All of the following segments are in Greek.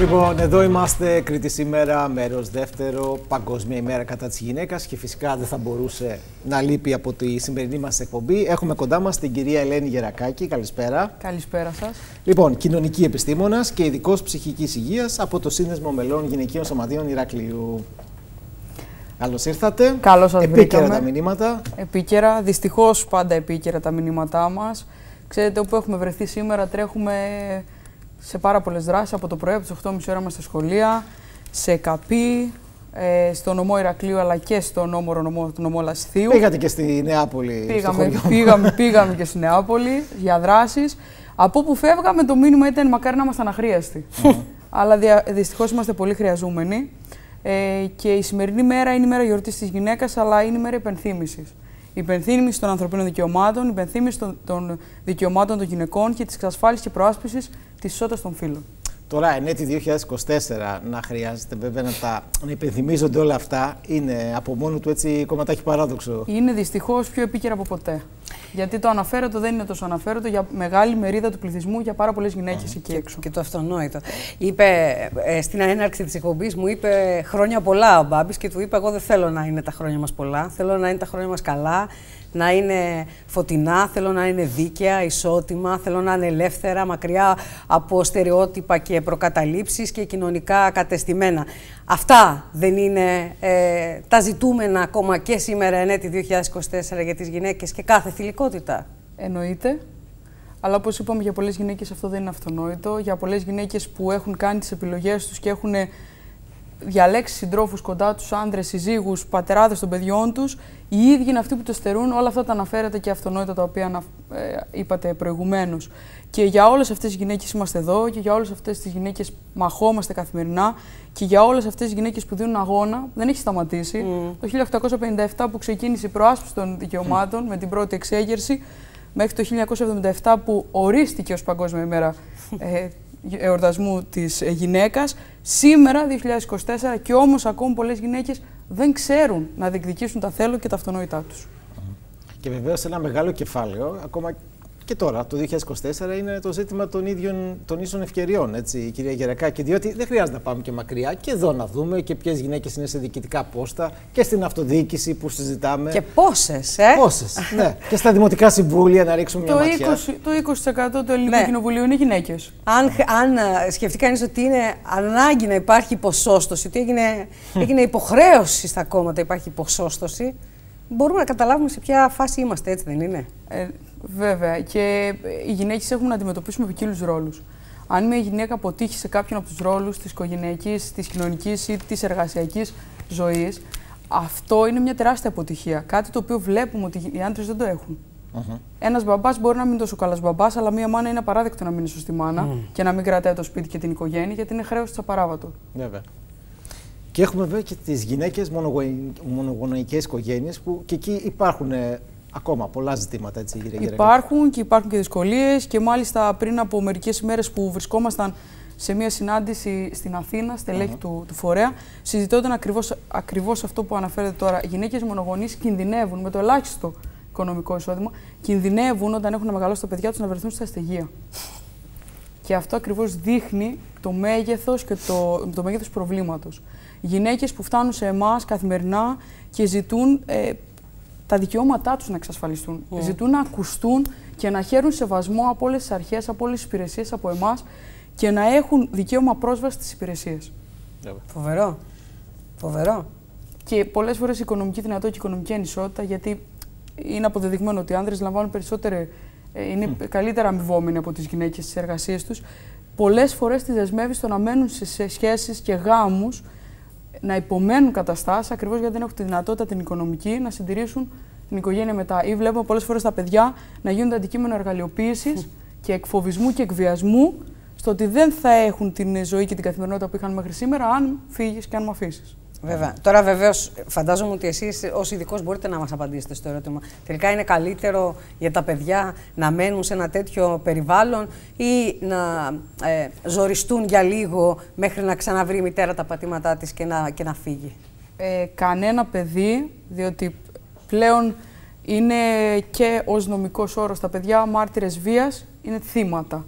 Λοιπόν, εδώ είμαστε, Κρήτη Σήμερα, μέρος δεύτερο, Παγκόσμια ημέρα κατά της γυναίκας και φυσικά δεν θα μπορούσε να λείπει από τη σημερινή μας εκπομπή. Έχουμε κοντά μας την κυρία Ελένη Γερακάκη. Καλησπέρα. Καλησπέρα σας. Λοιπόν, κοινωνική επιστήμονας και ειδικός ψυχικής υγείας από το Σύνδεσμο Μελών Γυναικείων Σωματείων Ηρακλείου. Καλώς ήρθατε. Καλώς σας βρήκαμε. Επίκαιρα τα μηνύματα. Επίκαιρα. Δυστυχώς πάντα επίκαιρα τα μηνύματά μας. Ξέρετε, όπου έχουμε βρεθεί σήμερα, τρέχουμε σε πάρα πολλές δράσεις. Από το πρωί, από τις 8.30 ώρα μας στα σχολεία, σε ΚΑΠΗ, στο νομό Ηρακλείου αλλά και στο νομό Λασθίου. Πήγατε και στη Νεάπολη. Πήγαμε και στη Νεάπολη για δράσεις. Από όπου φεύγαμε, το μήνυμα ήταν μακάρι να ήμασταν αχρίαστοι. Αλλά δυστυχώς είμαστε πολύ χρειαζούμενοι. Και η σημερινή μέρα είναι η μέρα γιορτής της γυναίκας, αλλά είναι η μέρα υπενθύμησης. Υπενθύμηση των ανθρωπίνων δικαιωμάτων, υπενθύμηση των δικαιωμάτων των γυναικών και της εξασφάλισης και προάσπισης της ισότητας των φύλων. Τώρα, εν έτη 2024, να χρειάζεται βέβαια να υπενθυμίζονται όλα αυτά, είναι από μόνο του έτσι κομματάκι παράδοξο. Είναι δυστυχώς πιο επίκαιρα από ποτέ. Γιατί το αναφέρετο δεν είναι τόσο αναφέρετο για μεγάλη μερίδα του πληθυσμού, για πάρα πολλές γυναίκες εκεί έξω. Και το αυτονόητο. Είπε στην έναρξη της εκπομπής, μου είπε χρόνια πολλά ο Μπάμπης και του είπα: εγώ δεν θέλω να είναι τα χρόνια μας πολλά. Θέλω να είναι τα χρόνια μας καλά, να είναι φωτεινά, θέλω να είναι δίκαια, ισότιμα, θέλω να είναι ελεύθερα, μακριά από στερεότυπα και προκαταλήψεις και κοινωνικά κατεστημένα. Αυτά δεν είναι τα ζητούμενα ακόμα και σήμερα εν έτη 2024 για τις γυναίκες και κάθε θηλυκότητα? Εννοείται. Αλλά όπως είπαμε, για πολλές γυναίκες αυτό δεν είναι αυτονόητο. Για πολλές γυναίκες που έχουν κάνει τις επιλογές τους και έχουν διαλέξει συντρόφους κοντά τους, άντρες, συζύγους, πατεράδες των παιδιών τους, οι ίδιοι είναι αυτοί που το στερούν όλα αυτά τα αναφέρατε και αυτονόητα τα οποία είπατε προηγουμένως. Και για όλες αυτές τις γυναίκες είμαστε εδώ και για όλες αυτές τις γυναίκες μαχόμαστε καθημερινά και για όλες αυτές τις γυναίκες που δίνουν αγώνα, δεν έχει σταματήσει. Το 1857 που ξεκίνησε η προάσπιση των δικαιωμάτων με την πρώτη εξέγερση, μέχρι το 1977 που ορίστηκε ως Παγκόσμια ημέρα εορτασμού της γυναίκας. Σήμερα, 2024, και όμως ακόμη πολλές γυναίκες δεν ξέρουν να διεκδικήσουν τα θέλω και τα αυτονόητά τους. Και βεβαίως ένα μεγάλο κεφάλαιο, ακόμα και τώρα, το 2024, είναι το ζήτημα των ίσων ευκαιριών, έτσι, κυρία Γερακάκη. Διότι δεν χρειάζεται να πάμε και μακριά. Και εδώ να δούμε και ποιες γυναίκες είναι σε διοικητικά πόστα και στην αυτοδιοίκηση που συζητάμε. Και πόσες, Πόσες, ναι. Και στα δημοτικά συμβούλια να ρίξουμε μια ματιά. Το 20% του ελληνικού κοινοβουλίου είναι γυναίκες. Αν σκεφτεί κανείς ότι είναι ανάγκη να υπάρχει ποσόστοση, ότι έγινε υποχρέωση στα κόμματα, υπάρχει ποσόστοση, μπορούμε να καταλάβουμε σε ποια φάση είμαστε, έτσι δεν είναι? Βέβαια. Και οι γυναίκες έχουμε να αντιμετωπίσουμε ποικίλους ρόλους. Αν μια γυναίκα αποτύχει σε κάποιον από τους ρόλους της οικογενειακής, της κοινωνικής ή της εργασιακής ζωής, αυτό είναι μια τεράστια αποτυχία. Κάτι το οποίο βλέπουμε ότι οι άντρες δεν το έχουν. Ένας μπαμπάς μπορεί να μην είναι τόσο καλός μπαμπάς, αλλά μια μάνα είναι απαράδεκτο να μην είναι σωστή μάνα και να μην κρατάει το σπίτι και την οικογένεια, γιατί είναι χρέος της απαράβατο. Βέβαια. Και έχουμε βέβαια και τις γυναίκες μονογονεϊκές οικογένειες που και εκεί υπάρχουν ακόμα πολλά ζητήματα, έτσι, κύριε Γερακάκη? Υπάρχουν και δυσκολίες και μάλιστα πριν από μερικές ημέρες που βρισκόμασταν σε μια συνάντηση στην Αθήνα, στελέχη του φορέα, συζητώταν ακριβώς αυτό που αναφέρετε τώρα. Οι γυναίκες μονογονείς κινδυνεύουν με το ελάχιστο οικονομικό εισόδημα, κινδυνεύουν όταν έχουν να μεγαλώσει τα παιδιά τους να βρεθούν στα στεγεία. Και αυτό ακριβώς δείχνει το μέγεθος και το μέγεθος του προβλήματος. Γυναίκες που φτάνουν σε εμάς καθημερινά και ζητούν τα δικαιώματά τους να εξασφαλιστούν. Ζητούν να ακουστούν και να χαίρουν σεβασμό από όλες τις αρχές, από όλες τις υπηρεσίες, από εμάς και να έχουν δικαίωμα πρόσβαση στις υπηρεσίες. Φοβερό. Φοβερό. Και πολλές φορές η οικονομική δυνατότητα και η οικονομική ανισότητα, γιατί είναι αποδεδειγμένο ότι οι άνδρες λαμβάνουν περισσότερο, είναι καλύτερα αμοιβόμενοι από τις γυναίκες στις εργασίες τους. Πολλές φορές τις δεσμεύει στο να μένουν σε σχέσεις και γάμους, να υπομένουν καταστάσεις ακριβώς γιατί δεν έχουν τη δυνατότητα την οικονομική να συντηρήσουν την οικογένεια μετά. Ή βλέπουμε πολλές φορές τα παιδιά να γίνονται αντικείμενο εργαλειοποίησης και εκφοβισμού και εκβιασμού στο ότι δεν θα έχουν την ζωή και την καθημερινότητα που είχαν μέχρι σήμερα, αν φύγεις και αν μ' αφήσεις. Βέβαια. Τώρα, βεβαίως, φαντάζομαι ότι εσείς ως ειδικός μπορείτε να μας απαντήσετε στο ερώτημα. Τελικά, είναι καλύτερο για τα παιδιά να μένουν σε ένα τέτοιο περιβάλλον ή να ζοριστούν για λίγο μέχρι να ξαναβρει η μητέρα τα πατήματά της και να φύγει? Κανένα παιδί, διότι πλέον είναι και ως νομικός όρος τα παιδιά μάρτυρες βίας, είναι θύματα.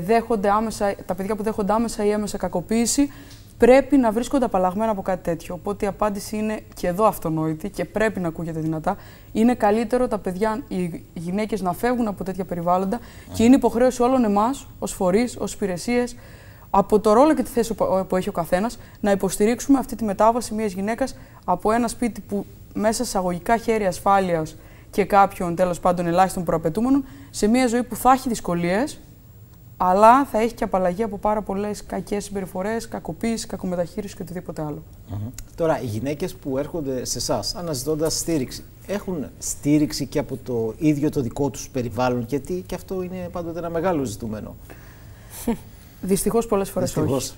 δέχονται άμεσα, τα παιδιά που δέχονται άμεσα ή έμεσα κακοποίηση πρέπει να βρίσκονται απαλλαγμένα από κάτι τέτοιο. Οπότε η απάντηση είναι και εδώ αυτονόητη και πρέπει να ακούγεται δυνατά. Είναι καλύτερο τα παιδιά, οι γυναίκες να φεύγουν από τέτοια περιβάλλοντα και είναι υποχρέωση όλων εμάς, ως φορείς, ως υπηρεσίες, από το ρόλο και τη θέση που έχει ο καθένας, να υποστηρίξουμε αυτή τη μετάβαση μιας γυναίκας από ένα σπίτι που μέσα σε αγωγικά χέρια ασφάλειας και κάποιων τέλος πάντων ελάχιστων προαπαιτούμενων, σε μια ζωή που θα έχει δυσκολίες, αλλά θα έχει και απαλλαγή από πάρα πολλές κακές συμπεριφορές, κακοποίηση, κακομεταχείριση και οτιδήποτε άλλο. Τώρα, οι γυναίκες που έρχονται σε εσάς αναζητώντας στήριξη, έχουν στήριξη και από το ίδιο το δικό τους περιβάλλον, γιατί και αυτό είναι πάντοτε ένα μεγάλο ζητούμενο. Δυστυχώς πολλές φορές όχι.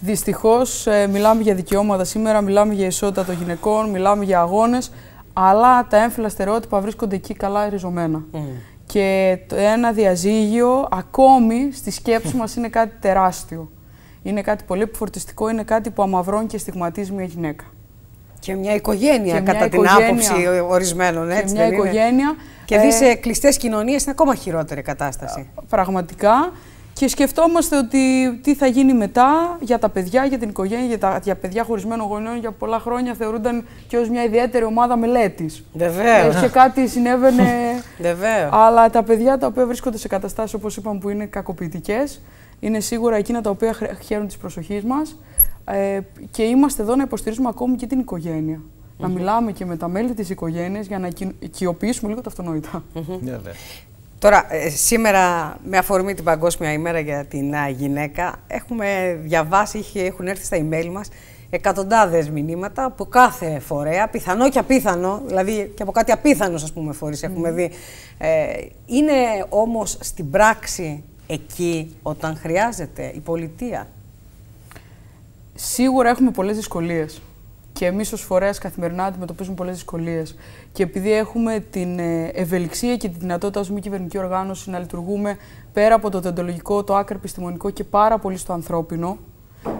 Δυστυχώς μιλάμε για δικαιώματα σήμερα, μιλάμε για ισότητα των γυναικών, μιλάμε για αγώνες, αλλά τα έμφυλα στερεότυπα βρίσκονται εκεί καλά ριζωμένα. Και ένα διαζύγιο ακόμη στη σκέψη μας είναι κάτι τεράστιο. Είναι κάτι πολύ επιφορτιστικό, είναι κάτι που αμαυρώνει και στιγματίζει μια γυναίκα. Και μια οικογένεια, και μια κατά την άποψη ορισμένων, έτσι. Και μια οικογένεια. Και δει σε κλειστές κοινωνίες είναι ακόμα χειρότερη κατάσταση. Πραγματικά. Και σκεφτόμαστε ότι τι θα γίνει μετά για τα παιδιά, για την οικογένεια, για παιδιά χωρισμένων γονιών. Για πολλά χρόνια θεωρούνταν και ως μια ιδιαίτερη ομάδα μελέτης. Βεβαίως. Και κάτι συνέβαινε. Βεβαίως. Αλλά τα παιδιά τα οποία βρίσκονται σε καταστάσεις, όπως είπαμε, που είναι κακοποιητικές, είναι σίγουρα εκείνα τα οποία χαίρουν της προσοχής μας. Και είμαστε εδώ να υποστηρίζουμε ακόμη και την οικογένεια. Να μιλάμε και με τα μέλη της οικογένειας για να οικειοποιήσουμε λίγο τα αυτονόητα. Τώρα, σήμερα, με αφορμή την Παγκόσμια ημέρα για την γυναίκα, έχουμε διαβάσει, έχουν έρθει στα email μας εκατοντάδες μηνύματα από κάθε φορέα, πιθανό και απίθανο, δηλαδή και από κάτι απίθανος, ας πούμε, φορείς έχουμε δει. Είναι όμως στην πράξη εκεί όταν χρειάζεται η πολιτεία? Σίγουρα έχουμε πολλές δυσκολίες. Και εμείς ως φορέας καθημερινά αντιμετωπίζουμε πολλές δυσκολίες. Και επειδή έχουμε την ευελιξία και τη δυνατότητα ως μη κυβερνητική οργάνωση να λειτουργούμε πέρα από το δεοντολογικό, το άκρα επιστημονικό και πάρα πολύ στο ανθρώπινο,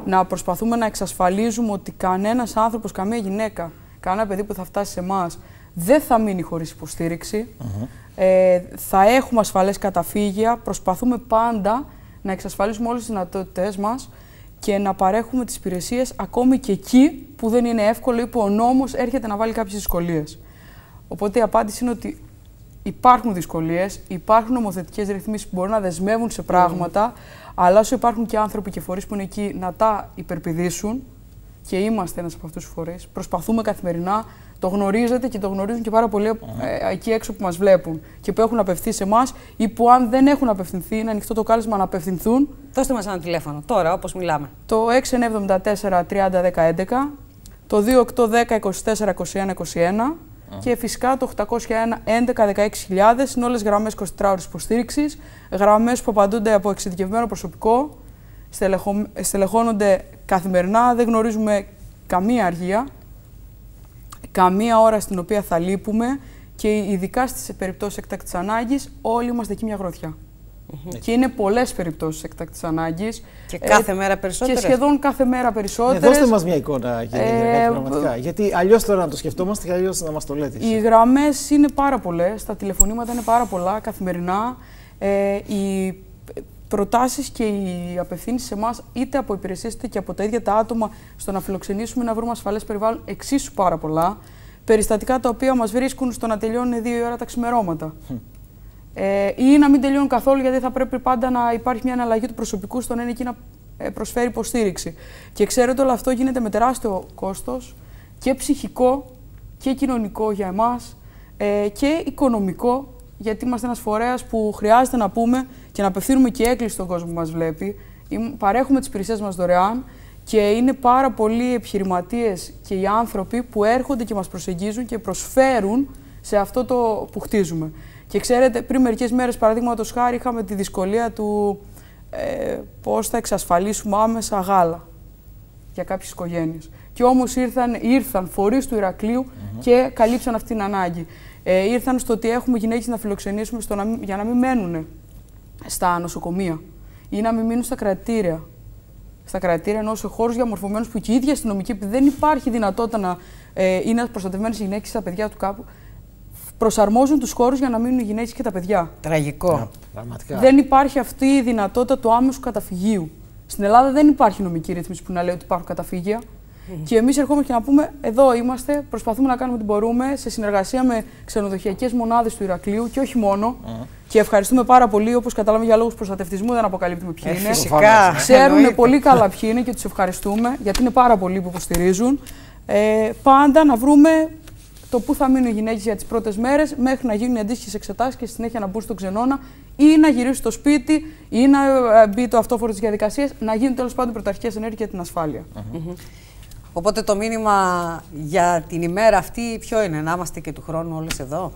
να προσπαθούμε να εξασφαλίζουμε ότι κανένας άνθρωπος, καμία γυναίκα, κανένα παιδί που θα φτάσει σε εμάς δεν θα μείνει χωρίς υποστήριξη, θα έχουμε ασφαλές καταφύγια. Προσπαθούμε πάντα να εξασφαλίσουμε όλες τις δυνατότητές μας και να παρέχουμε τις υπηρεσίες ακόμη και εκεί που δεν είναι εύκολο ή που ο νόμος έρχεται να βάλει κάποιες δυσκολίες. Οπότε η απάντηση είναι ότι υπάρχουν δυσκολίες, υπάρχουν νομοθετικές ρυθμίσεις που μπορούν να δεσμεύουν σε πράγματα, αλλά όσο υπάρχουν και άνθρωποι και φορείς που είναι εκεί να τα υπερπηδήσουν, και είμαστε ένας από αυτούς τους φορείς, προσπαθούμε καθημερινά, το γνωρίζετε και το γνωρίζουν και πάρα πολλοί εκεί έξω που μας βλέπουν και που έχουν απευθυνθεί σε εμάς ή που αν δεν έχουν απευθυνθεί, είναι ανοιχτό το κάλεσμα να απευθυνθούν. Δώστε μας ένα τηλέφωνο τώρα, όπως μιλάμε. Το 6974-30-1011, το 2810-24-21-21 και φυσικά το 801-11-16.000 είναι όλες γραμμές 24 ώρες υποστήριξης, γραμμές που απαντούνται από εξειδικευμένο προσωπικό, στελεχώνονται καθημερινά, δεν γνωρίζουμε καμία αργία, καμία ώρα στην οποία θα λείπουμε και ειδικά στις περιπτώσεις εκτάκτης ανάγκης, όλοι είμαστε εκεί μια γροθιά. Και είναι πολλές περιπτώσεις εκτάκτης ανάγκης. Και κάθε μέρα περισσότερες. Και σχεδόν κάθε μέρα περισσότερες. Δώστε μας μια εικόνα, κύριε Γερακάκη, πραγματικά. Γιατί αλλιώς τώρα να το σκεφτόμαστε και αλλιώς να μας το λέτε. Οι γραμμές είναι πάρα πολλές, τα τηλεφωνήματα είναι πάρα πολλά καθημερινά. Οι προτάσεις και οι απευθύνσεις σε εμάς, είτε από υπηρεσίες είτε και από τα ίδια τα άτομα, στο να φιλοξενήσουμε, να βρούμε ασφαλές περιβάλλον, εξίσου πάρα πολλά. Περιστατικά τα οποία μας βρίσκουν στο να τελειώνουν 2 η ώρα τα ξημερώματα. Ή να μην τελειώνουν καθόλου, γιατί θα πρέπει πάντα να υπάρχει μια αναλλαγή του προσωπικού στον ένα εκεί να προσφέρει υποστήριξη. Και ξέρετε, όλο αυτό γίνεται με τεράστιο κόστος και ψυχικό και κοινωνικό για εμάς και οικονομικό, γιατί είμαστε ένας φορέας που χρειάζεται να πούμε και να απευθύνουμε και έκκληση στον κόσμο που μας βλέπει. Παρέχουμε τις υπηρεσίες μας δωρεάν και είναι πάρα πολλοί επιχειρηματίες και οι άνθρωποι που έρχονται και μας προσεγγίζουν και προσφέρουν σε αυτό το που χτίζουμε. Και ξέρετε, πριν μερικές μέρες, παραδείγματος χάρη, είχαμε τη δυσκολία του πώς θα εξασφαλίσουμε άμεσα γάλα για κάποιες οικογένειες. Και όμως ήρθαν φορείς του Ηρακλείου και καλύψαν αυτήν την ανάγκη. Ήρθαν στο ότι έχουμε γυναίκες να φιλοξενήσουμε για να μην μένουν στα νοσοκομεία ή να μην μείνουν στα κρατήρια. Στα κρατήρια ενώ σε χώρους διαμορφωμένους που και η ίδια αστυνομική, επειδή δεν υπάρχει δυνατότητα να είναι προστατευμένες οι γυναίκες στα παιδιά του κάπου, προσαρμόζουν τους χώρους για να μείνουν οι γυναίκες και τα παιδιά. Τραγικό. Yeah, δεν υπάρχει αυτή η δυνατότητα του άμεσου καταφυγίου. Στην Ελλάδα δεν υπάρχει νομική ρύθμιση που να λέει ότι υπάρχουν καταφύγια. Και εμείς ερχόμαστε και να πούμε: εδώ είμαστε, προσπαθούμε να κάνουμε ό,τι μπορούμε σε συνεργασία με ξενοδοχειακές μονάδες του Ηρακλείου και όχι μόνο. Και ευχαριστούμε πάρα πολύ, όπως καταλάβαμε, για λόγους προστατευτισμού δεν αποκαλύπτουμε ποιοι είναι. Φυσικά. Ξέρουν πολύ καλά ποιοι είναι και τους ευχαριστούμε, γιατί είναι πάρα πολλοί που υποστηρίζουν. Πάντα να βρούμε το πού θα μείνουν οι γυναίκες για τις πρώτες μέρες, μέχρι να γίνουν οι αντίστοιχες εξετάσεις και στη συνέχεια να μπουν στον ξενώνα ή να γυρίσουν στο σπίτι ή να μπει το αυτόφορο της διαδικασίας, να γίνουν τέλος πάντων πρωταρχικές ενέργειες για την ασφάλεια. Οπότε το μήνυμα για την ημέρα αυτή ποιο είναι, να είμαστε και του χρόνου όλες εδώ?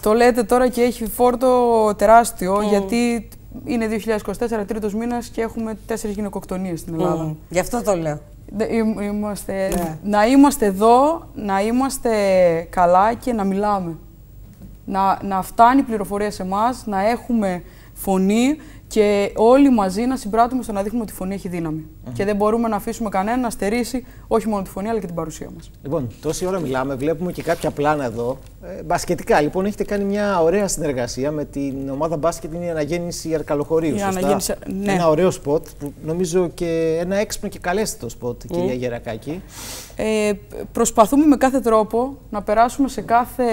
Το λέτε τώρα και έχει φόρτο τεράστιο, γιατί είναι 2024, τρίτος μήνας και έχουμε 4 γυναικοκτονίες στην Ελλάδα. Γι' αυτό το λέω. Να είμαστε εδώ, να είμαστε καλά και να μιλάμε. Να φτάνει η πληροφορία σε εμάς, να έχουμε φωνή και όλοι μαζί να συμπράττουμε στο να δείχνουμε ότι η φωνή έχει δύναμη. Και δεν μπορούμε να αφήσουμε κανένα να στερήσει όχι μόνο τη φωνή αλλά και την παρουσία μας. Λοιπόν, τόση ώρα μιλάμε, βλέπουμε και κάποια πλάνα εδώ. Μπασκετικά, λοιπόν, έχετε κάνει μια ωραία συνεργασία με την ομάδα μπάσκετ, είναι η Αναγέννηση Αρκαλοχωρίου. Ναι. Ένα ωραίο σποτ, που νομίζω και ένα έξυπνο και καλέσθητο σποτ, κυρία Γερακάκη. Προσπαθούμε με κάθε τρόπο να περάσουμε σε κάθε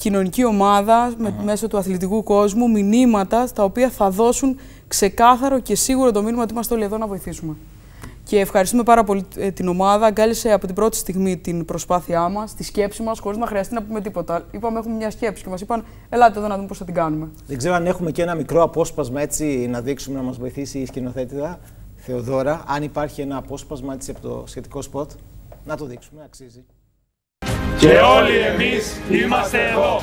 κοινωνική ομάδα, μέσω του αθλητικού κόσμου, μηνύματα τα οποία θα δώσουν ξεκάθαρο και σίγουρο το μήνυμα ότι είμαστε όλοι εδώ να βοηθήσουμε. Και ευχαριστούμε πάρα πολύ την ομάδα. Αγκάλισε από την πρώτη στιγμή την προσπάθειά μας, τη σκέψη μας, χωρίς να χρειαστεί να πούμε τίποτα. Είπαμε: έχουμε μια σκέψη και μας είπαν: ελάτε εδώ να δούμε πώς θα την κάνουμε. Δεν ξέρω αν έχουμε και ένα μικρό απόσπασμα έτσι να δείξουμε, να μας βοηθήσει η σκηνοθέτηδα Θεοδώρα. Αν υπάρχει ένα απόσπασμα έτσι από το σχετικό σποτ, να το δείξουμε, αξίζει. Και όλοι εμείς είμαστε εδώ.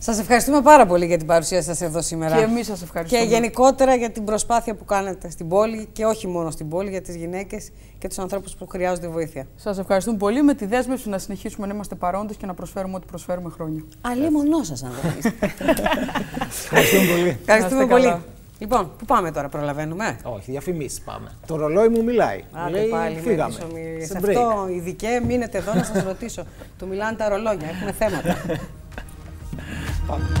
Σας ευχαριστούμε πάρα πολύ για την παρουσία σας εδώ σήμερα. Και εμείς σας ευχαριστούμε. Και γενικότερα για την προσπάθεια που κάνετε στην πόλη και όχι μόνο στην πόλη, για τις γυναίκες και τους ανθρώπους που χρειάζονται βοήθεια. Σας ευχαριστούμε πολύ με τη δέσμευση να συνεχίσουμε να είμαστε παρόντες και να προσφέρουμε ό,τι προσφέρουμε χρόνια. Αλλή μονό σας, αν δεν είστε. Ευχαριστούμε πολύ. Ευχαριστούμε πολύ. Καλά. Λοιπόν, πού πάμε τώρα, προλαβαίνουμε? Όχι, διαφημίσεις πάμε. Το ρολόι μου μιλάει. Άντε πάλι, φύγαμε. Σε αυτό, ειδικέ, μείνετε εδώ να σας ρωτήσω. Του μιλάνε τα ρολόγια, έχουμε θέματα. Πάμε.